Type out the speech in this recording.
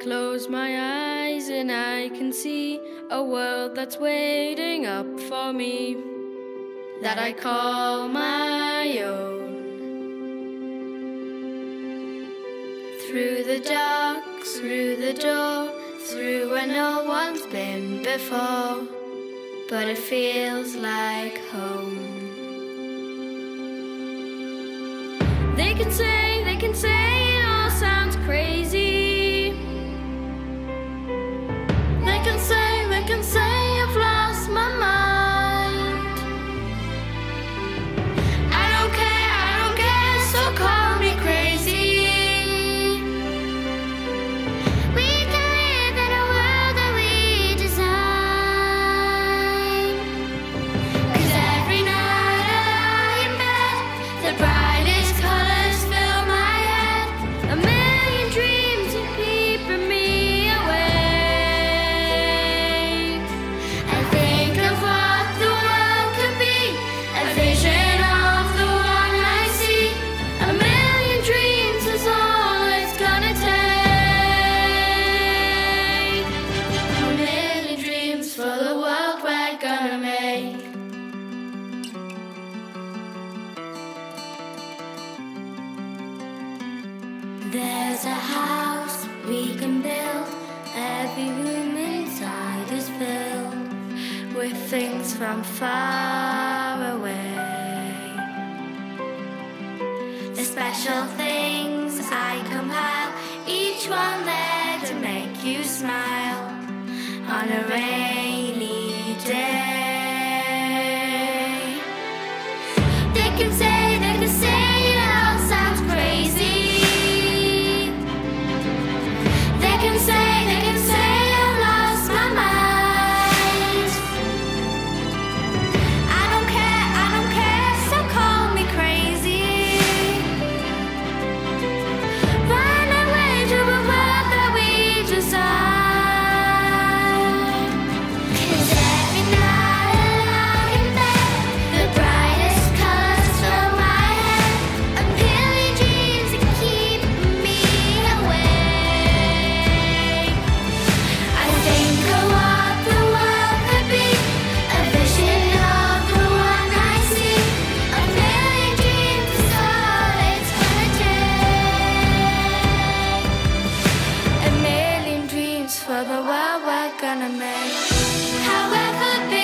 close my eyes and I can see a world that's waiting up for me, that I call my own. Through the dark, through the door, through where no one's been before, but it feels like home. They can say it all sounds crazy. They can say I've lost my mind. There's a house we can build, every room inside is filled with things from far away. The special things I compile, each one there to make you smile on a rainy day. They can say it all sounds crazy. They can say I've lost my mind. I don't care, so call me crazy. Run away to a world that we designed. 'Cause every night alone in bed, the brightest colors fill my head. A million dreams that keep me away. For the world we're gonna make, however big.